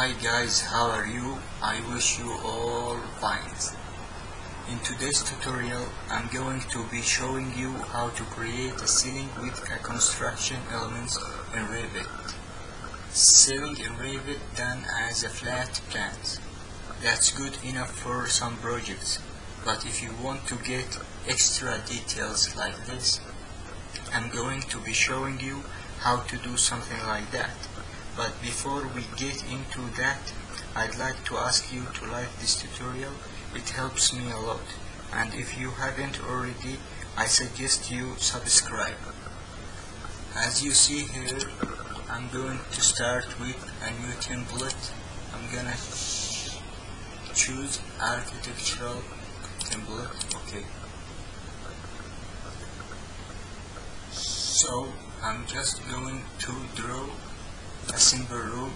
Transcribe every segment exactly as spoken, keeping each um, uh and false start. Hi guys, how are you? I wish you all fine. In today's tutorial I'm going to be showing you how to create a ceiling with a construction elements in Revit. Ceiling in Revit done as a flat plan. That's good enough for some projects, but if you want to get extra details like this, I'm going to be showing you how to do something like that. But before we get into that, I'd like to ask you to like this tutorial. It helps me a lot, and if you haven't already, I suggest you subscribe. As you see here, I'm going to start with a new template. I'm gonna choose architectural template. Okay, so I'm just going to draw a simple room.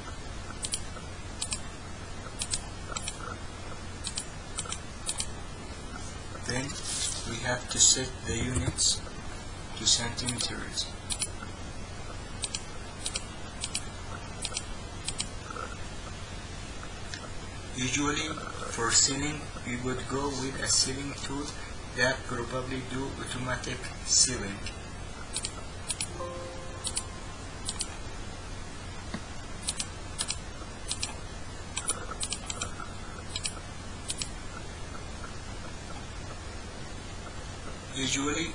Then we have to set the units to centimeters. Usually for ceiling we would go with a ceiling tool that probably do automatic ceiling. Usually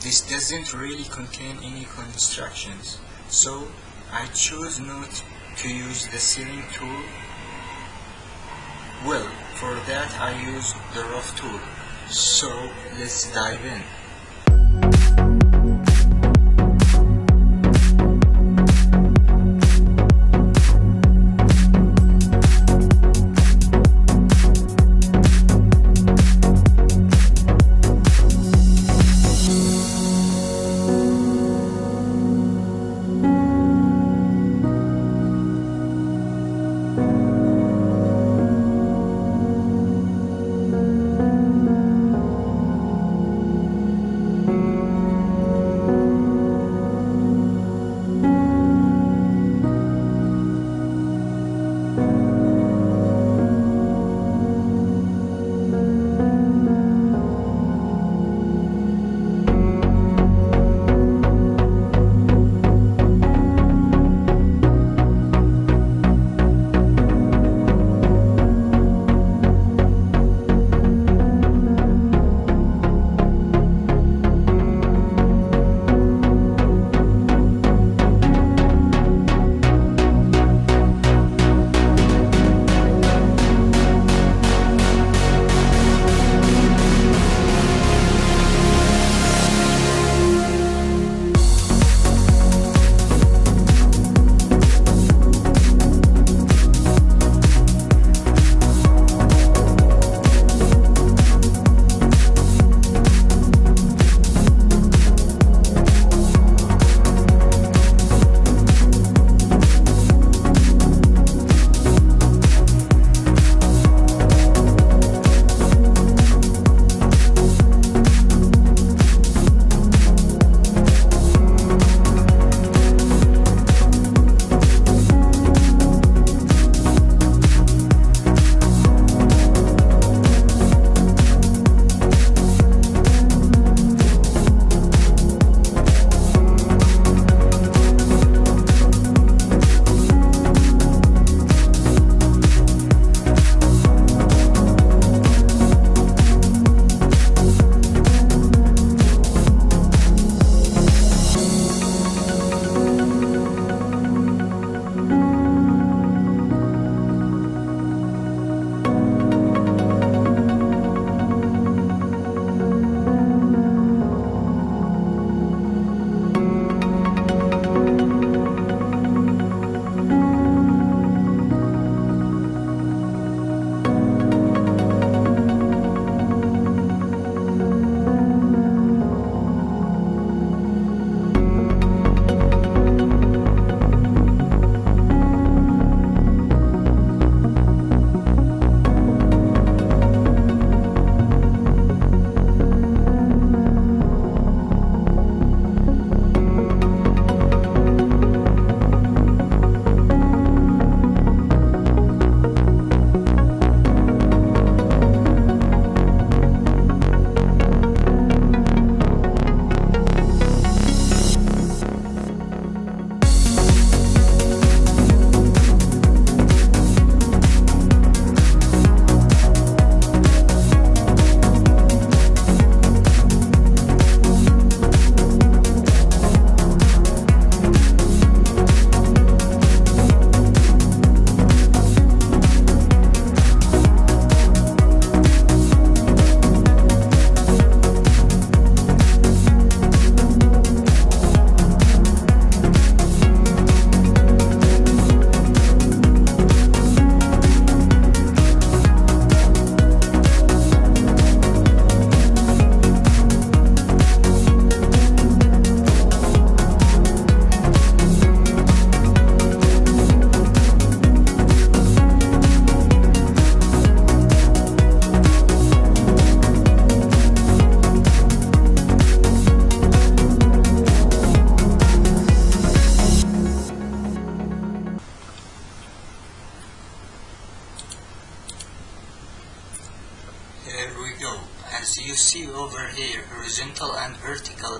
this doesn't really contain any constructions, so I choose not to use the ceiling tool. Well, for that I use the rough tool. So let's dive in.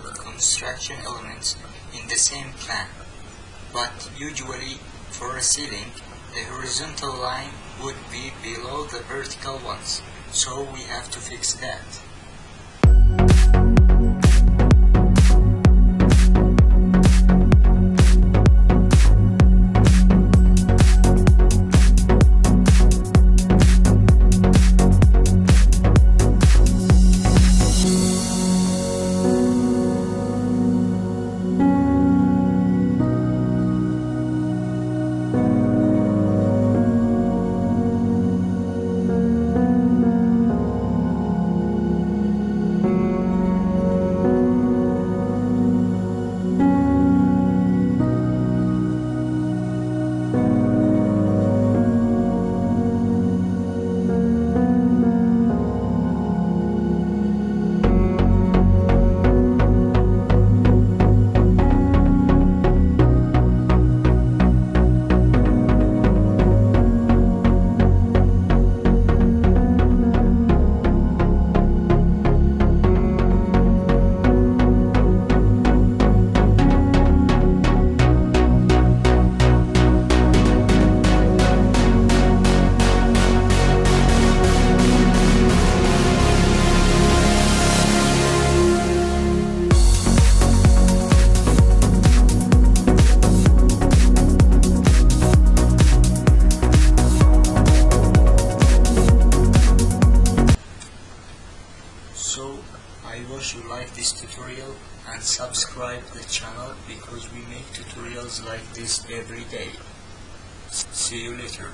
the construction elements in the same plan, but usually for a ceiling, the horizontal line would be below the vertical ones, so we have to fix that. You like this tutorial and subscribe the channel because we make tutorials like this every day. See you later.